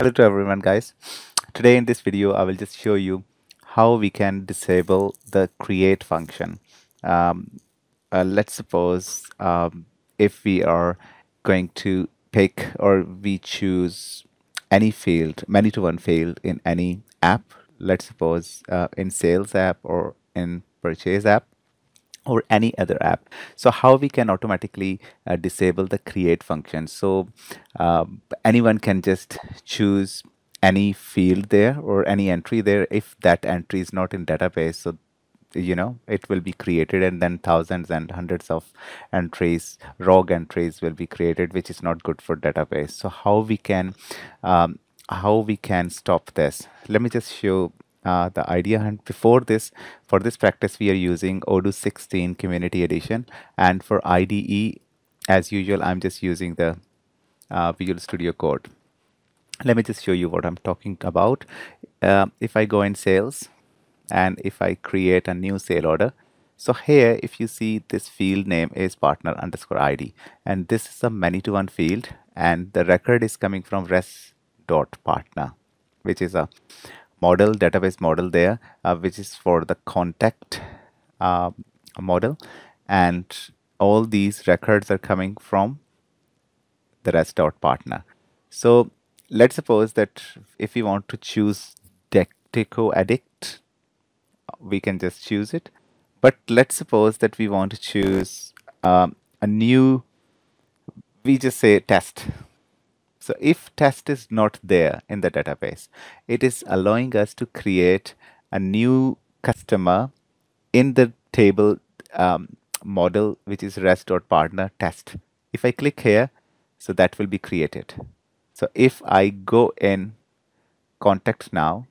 Hello to everyone, guys. Today in this video I will just show you how we can disable the create function. Let's suppose if we are going to pick or we choose any field, Many2one field in any app, let's suppose in sales app or in purchase app or any other app. So how we can automatically disable the create function. So anyone can just choose any field there or any entry there. If that entry is not in database, so you know it will be created, and then thousands and hundreds of entries, rogue entries will be created, which is not good for database. So how we can stop this? Let me just show the idea. And before this, for this practice, we are using Odoo 16 Community Edition, and for IDE, as usual, I'm just using the Visual Studio Code. Let me just show you what I'm talking about. If I go in sales, and if I create a new sale order, so here if you see, this field name is partner_id, and this is a Many2one field, and the record is coming from res.partner, which is a model, database model there, which is for the contact model, and all these records are coming from the res.partner. So let's suppose that if we want to choose Deco Addict, we can just choose it. But let's suppose that we want to choose a new, we just say test. So if test is not there in the database, it is allowing us to create a new customer in the table model, which is res.partner test. If I click here, so that will be created. So if I go in contact now,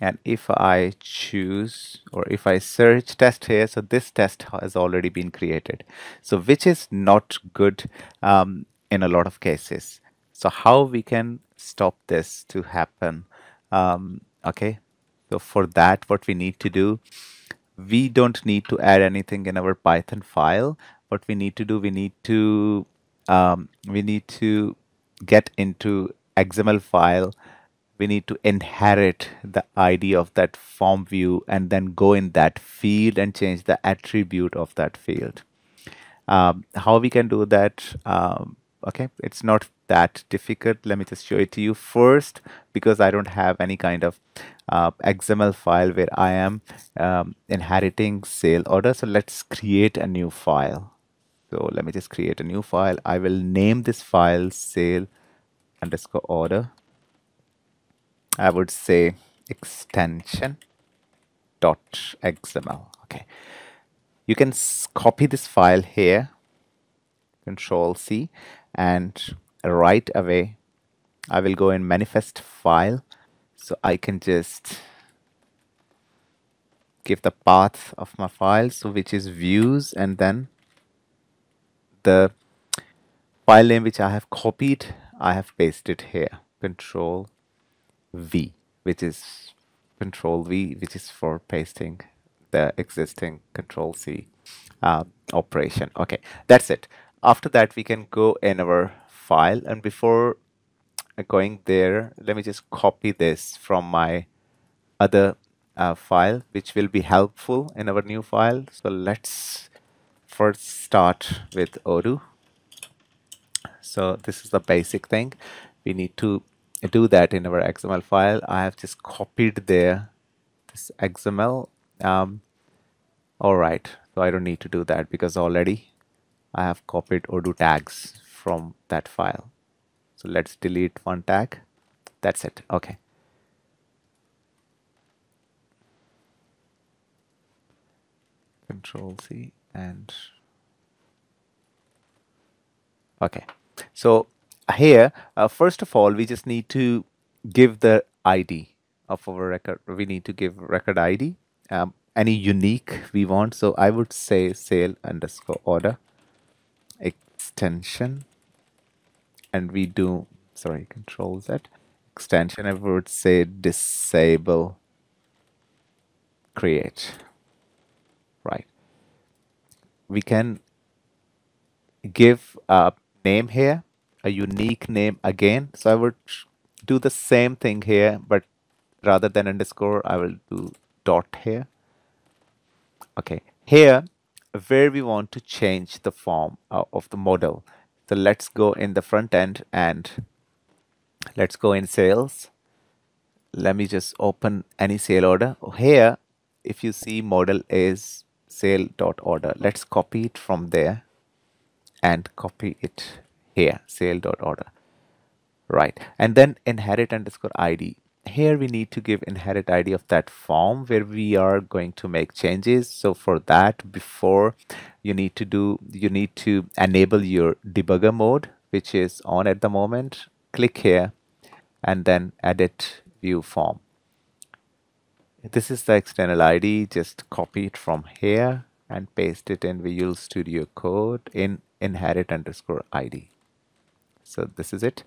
and if I choose or if I search test here, so this test has already been created, so which is not good in a lot of cases. So how we can stop this to happen? Okay, so for that, what we need to do, we don't need to add anything in our Python file. What we need to do, we need to get into XML file. We need to inherit the ID of that form view and then go in that field and change the attribute of that field. How we can do that? Okay, it's not that difficult. Let me just show it to you first, because I don't have any kind of XML file where I am inheriting sale order. So let's create a new file. So let me just create a new file. I will name this file sale_order. I would say extension.xml. Okay, you can copy this file here, Control+C, and right away I will go in manifest file. So I can just give the path of my file, so which is views, and then the file name which I have copied, I have pasted here, Control+V, which is Control+V, which is for pasting the existing Control+C operation. Okay, that's it. After that, we can go in our file, and before going there, let me just copy this from my other file, which will be helpful in our new file. So let's first start with Odoo. So this is the basic thing. We need to do that in our XML file. I have just copied there this XML. All right, so I don't need to do that, because already I have copied Odoo tags from that file. So let's delete one tag. That's it. Okay, Control+C, and okay, so here first of all, we just need to give the ID of our record. We need to give record ID, any unique we want. So I would say sale_order extension, and we do, sorry, Control+Z extension. I would say disable create. Right, we can give a name here. a unique name again. So I would do the same thing here, but rather than underscore, I will do dot here. Okay, here where we want to change the form of the model. So let's go in the front end and let's go in sales. Let me just open any sale order. Here, if you see, model is sale.order. Let's copy it from there and copy it here, sale.order. Right, and then inherit underscore ID. Here we need to give inherit ID of that form where we are going to make changes. So for that, before you need to enable your debugger mode, which is on at the moment. Click here and then edit view form. This is the external ID. Just copy it from here and paste it in Visual Studio Code in inherit underscore ID. So this is it.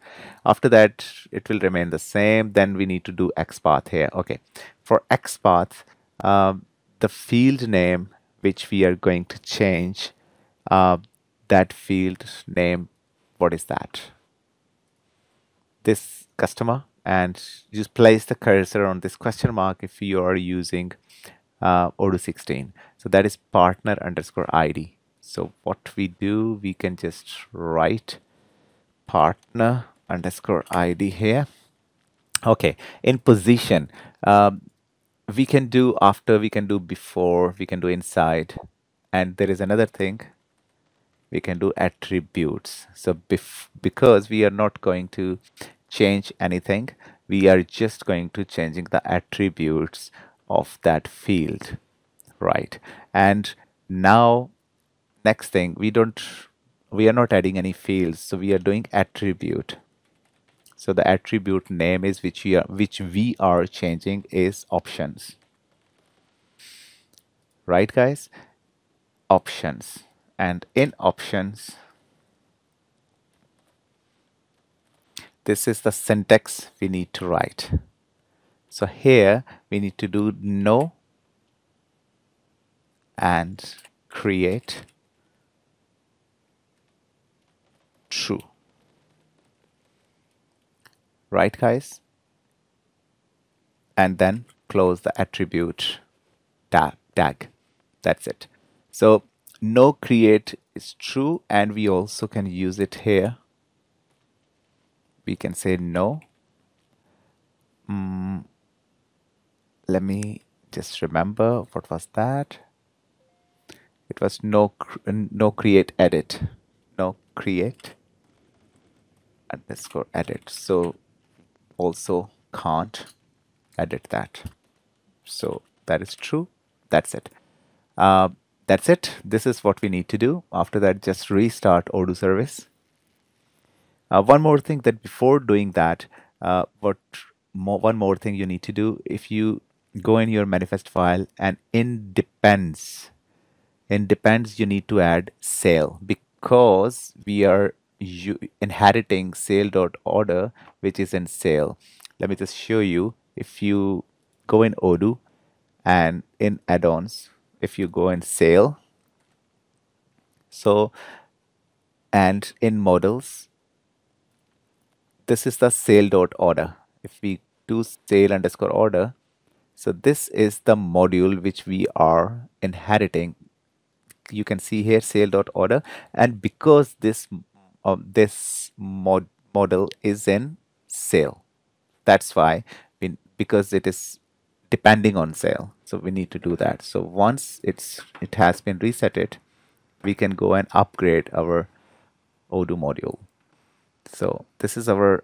After that, it will remain the same. Then we need to do XPath here. Okay, for XPath, the field name which we are going to change, that field name, what is that? This customer, and just place the cursor on this question mark if you are using Odoo 16. So that is partner underscore ID. So what we do, we can just write partner underscore ID here. Okay, in position, we can do after, we can do before, we can do inside, and there is another thing we can do, attributes. So because we are not going to change anything, we are just going to changing the attributes of that field, right? And now next thing, we are not adding any fields, so we are doing attribute. So the attribute name is which we are changing is options, right guys? Options. And in options, this is the syntax we need to write. So here we need to do no and create true, right guys? And then close the attribute tag. That's it. So no create is true, and we also can use it here. We can say no. Let me just remember what was that. It was no create edit. No create underscore edit. So also can't edit that. So that is true. That's it. That's it. This is what we need to do. After that, just restart Odoo service. One more thing that before doing that, one more thing you need to do, if you go in your manifest file and in depends you need to add sale, because we are inheriting sale.order, which is in sale. Let me just show you. If you go in Odoo and in add-ons, if you go in sale, so and in models, this is the sale.order. If we do sale underscore order, so this is the module which we are inheriting. You can see here sale.order, and because this model is in sale, that's why because it is depending on sale, so we need to do that. So once it has been resetted, we can go and upgrade our Odoo module. So this is our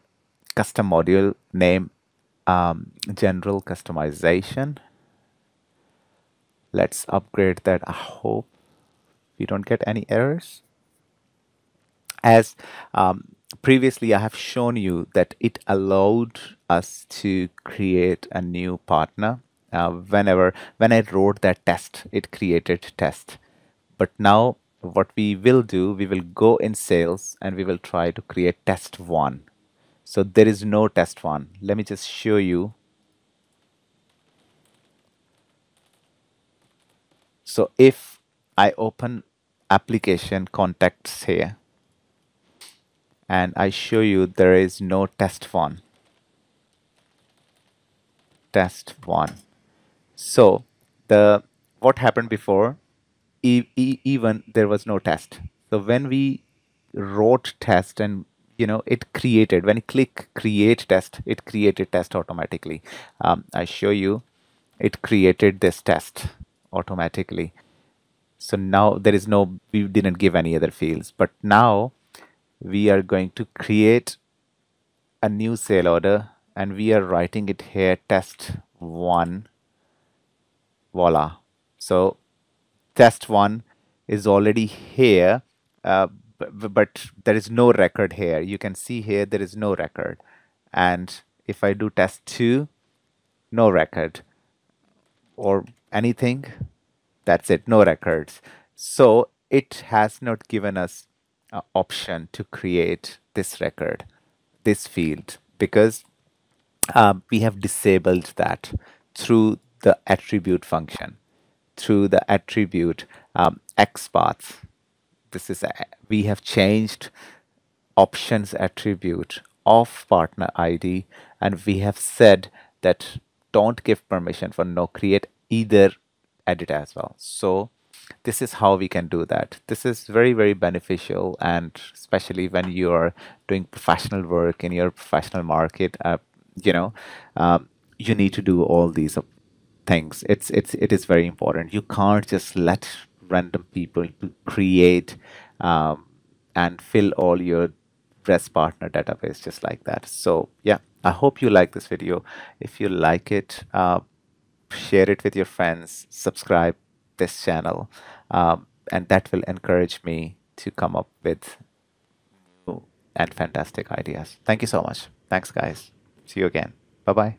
custom module name, General Customization. Let's upgrade that. I hope we don't get any errors. As previously I have shown you that it allowed us to create a new partner. When I wrote that test, it created test. But now what we will do, we will go in sales and we will try to create test one. So there is no test one. Let me just show you. So if I open application contacts here and I show you there is no test one. Test one. So the what happened before, even there was no test. So when we wrote test and it created, when you click create test, it created test automatically. I show you, it created this test automatically. So now there is no, we didn't give any other fields, but now we are going to create a new sale order and we are writing it here, test one, voila. So test one is already here, but there is no record here. You can see here there is no record, and if I do test two, no record or anything, that's it, no records. So it has not given us an option to create this record, this field, because we have disabled that through the attribute function, through the attribute XPath. This is we have changed options attribute of partner ID, and we have said that don't give permission for no create either edit as well. So this is how we can do that. This is very, very beneficial, and especially when you are doing professional work in your professional market, you need to do all these things. It is very important. You can't just let random people to create and fill all your res.partner database just like that. So yeah, I hope you like this video. If you like it, share it with your friends, subscribe this channel, and that will encourage me to come up with new and fantastic ideas. Thank you so much. Thanks guys. See you again. Bye-bye.